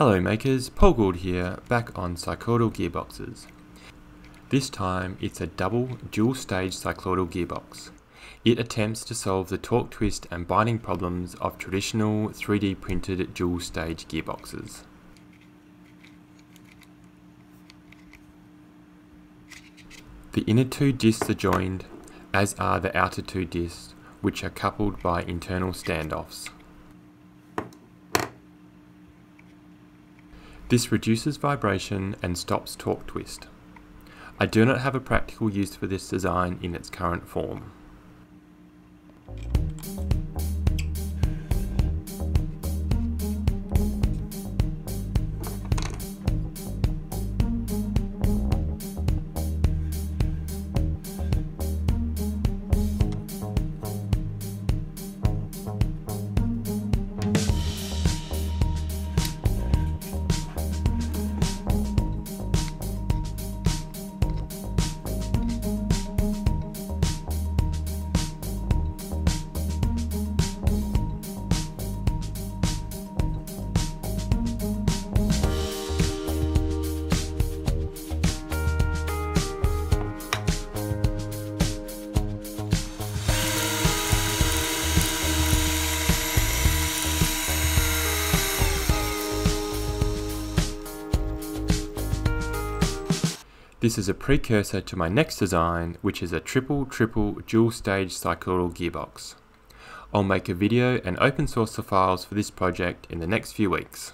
Hello makers, Paul Gould here, back on Cycloidal Gearboxes. This time it's a double, dual-stage cycloidal gearbox. It attempts to solve the torque twist and binding problems of traditional 3D printed dual-stage gearboxes. The inner two discs are joined, as are the outer two discs, which are coupled by internal standoffs. This reduces vibration and stops torque twist. I do not have a practical use for this design in its current form. This is a precursor to my next design, which is a triple dual-stage cycloidal gearbox. I'll make a video and open source the files for this project in the next few weeks.